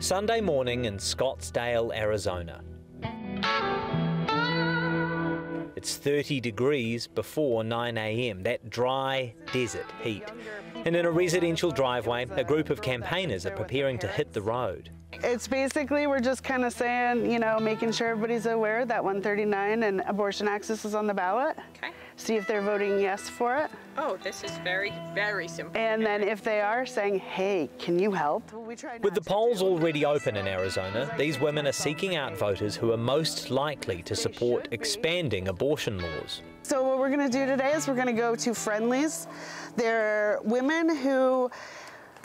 Sunday morning in Scottsdale, Arizona. It's 30 degrees before 9 a.m., that dry desert heat. And in a residential driveway, a group of campaigners are preparing to hit the road. It's basically, we're just kind of saying, you know, making sure everybody's aware that 139 and abortion access is on the ballot. Okay. See if they're voting yes for it. Oh, this is very, very simple. And then if they are, saying, hey, can you help? With the polls already open in Arizona, these women are seeking out voters who are most likely to support expanding abortion laws. So what we're going to do today is we're going to go to friendlies. They're women who,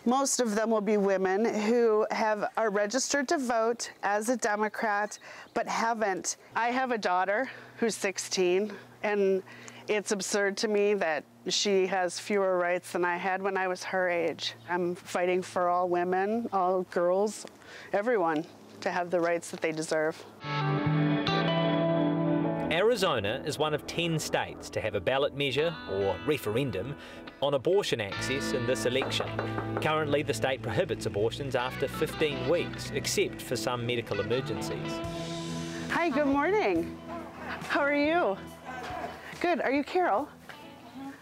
most of them will be women, who are registered to vote as a Democrat, but haven't. I have a daughter who's 16, and it's absurd to me that she has fewer rights than I had when I was her age. I'm fighting for all women, all girls, everyone, to have the rights that they deserve. Arizona is one of 10 states to have a ballot measure, or referendum, on abortion access in this election. Currently, the state prohibits abortions after 15 weeks, except for some medical emergencies. Hi, good morning. How are you? Good. Are you Carol?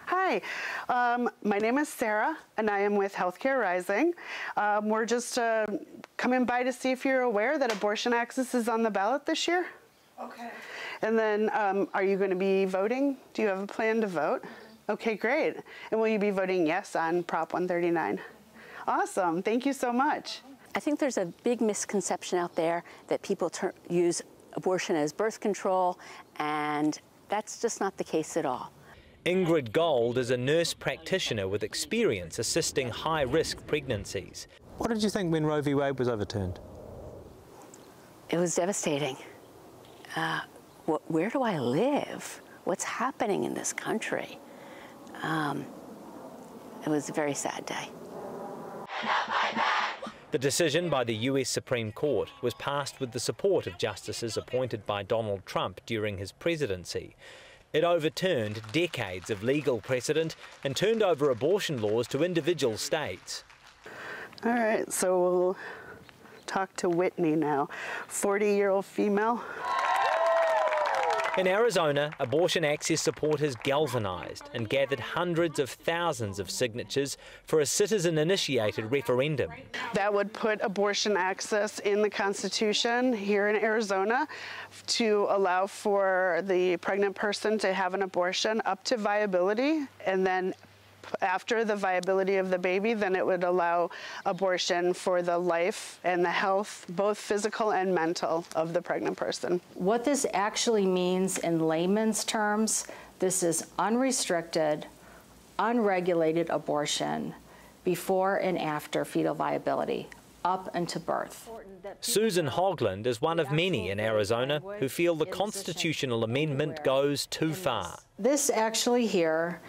Hi. My name is Sarah, and I am with Healthcare Rising. We're just coming by to see if you're aware that abortion access is on the ballot this year. Okay. And then, are you going to be voting? Do you have a plan to vote? Mm-hmm. Okay, great. And will you be voting yes on Prop 139? Mm-hmm. Awesome. Thank you so much. I think there's a big misconception out there that people use abortion as birth control, and that's just not the case at all. Ingrid Gold is a nurse practitioner with experience assisting high-risk pregnancies. What did you think when Roe v. Wade was overturned? It was devastating. Where do I live? What's happening in this country? It was a very sad day. The decision by the US Supreme Court was passed with the support of justices appointed by Donald Trump during his presidency. It overturned decades of legal precedent and turned over abortion laws to individual states. All right, so we'll talk to Whitney now, 40-year-old female. In Arizona, abortion access support has galvanized and gathered hundreds of thousands of signatures for a citizen-initiated referendum. That would put abortion access in the Constitution here in Arizona to allow for the pregnant person to have an abortion up to viability, and then after the viability of the baby, then it would allow abortion for the life and the health, both physical and mental, of the pregnant person. What this actually means in layman's terms, this is unrestricted, unregulated abortion before and after fetal viability, up until birth. Susan Hogland is one of many in Arizona who feel the constitutional amendment goes too far. This actually here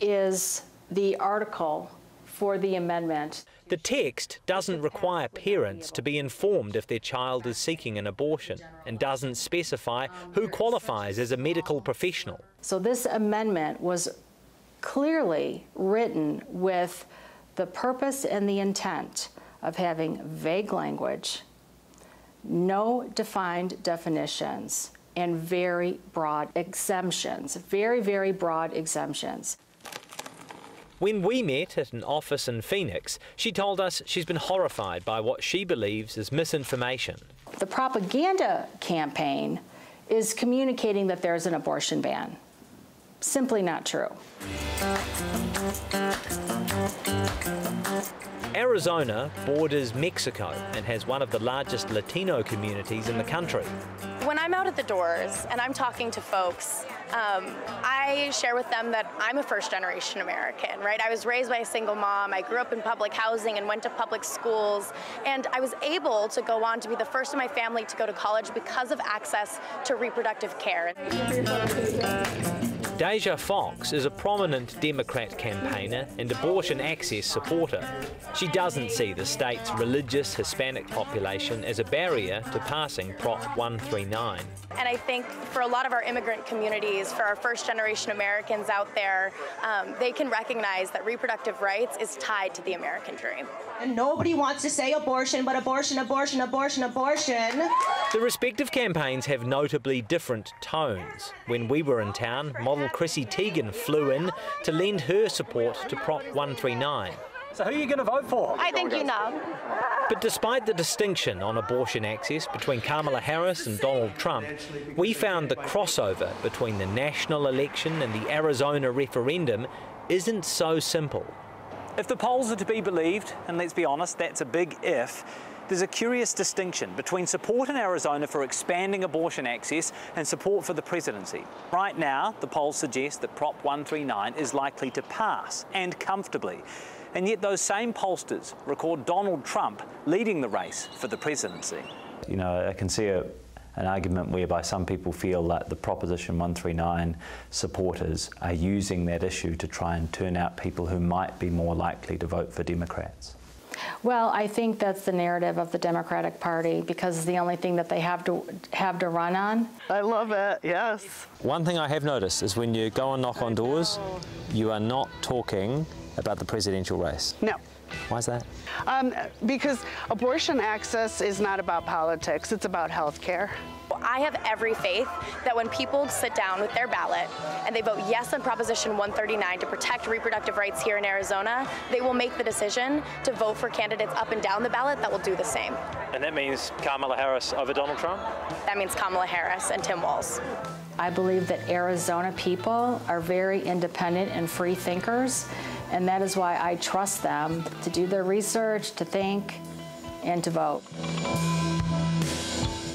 is the article for the amendment. The text doesn't require parents to be informed if their child is seeking an abortion and doesn't specify who qualifies as a medical professional. So this amendment was clearly written with the purpose and the intent of having vague language, no defined definitions, and very broad exemptions, very, very broad exemptions. When we met at an office in Phoenix, she told us she's been horrified by what she believes is misinformation. The propaganda campaign is communicating that there's an abortion ban. Simply not true. Arizona borders Mexico and has one of the largest Latino communities in the country. When I'm out at the doors and I'm talking to folks, I share with them that I'm a first-generation American, right? I was raised by a single mom. I grew up in public housing and went to public schools. And I was able to go on to be the first in my family to go to college because of access to reproductive care. Dajah Fox is a prominent Democrat campaigner and abortion access supporter. She doesn't see the state's religious Hispanic population as a barrier to passing Prop 139. And I think for a lot of our immigrant communities, for our first-generation Americans out there, they can recognize that reproductive rights is tied to the American dream. And nobody wants to say abortion, but abortion, abortion, abortion, abortion. The respective campaigns have notably different tones. When we were in town, model Chrissy Teigen flew in to lend her support to Prop 139. So who are you going to vote for? I think you know. But despite the distinction on abortion access between Kamala Harris and Donald Trump, we found the crossover between the national election and the Arizona referendum isn't so simple. If the polls are to be believed, and let's be honest, that's a big if, there's a curious distinction between support in Arizona for expanding abortion access and support for the presidency. Right now, the polls suggest that Prop 139 is likely to pass, and comfortably. And yet those same pollsters record Donald Trump leading the race for the presidency. You know, I can see an argument whereby some people feel that the Proposition 139 supporters are using that issue to try and turn out people who might be more likely to vote for Democrats. Well, I think that's the narrative of the Democratic Party, because it's the only thing that they have to run on. I love it, yes. One thing I have noticed is when you go and knock on doors, you are not talking about the presidential race. No. Why is that? Because abortion access is not about politics, it's about health care. I have every faith that when people sit down with their ballot and they vote yes on Proposition 139 to protect reproductive rights here in Arizona, they will make the decision to vote for candidates up and down the ballot that will do the same. And that means Kamala Harris over Donald Trump? That means Kamala Harris and Tim Walz. I believe that Arizona people are very independent and free thinkers, and that is why I trust them to do their research, to think, and to vote.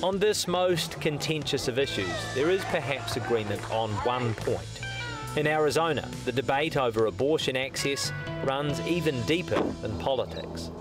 On this most contentious of issues, there is perhaps agreement on one point. In Arizona, the debate over abortion access runs even deeper than politics.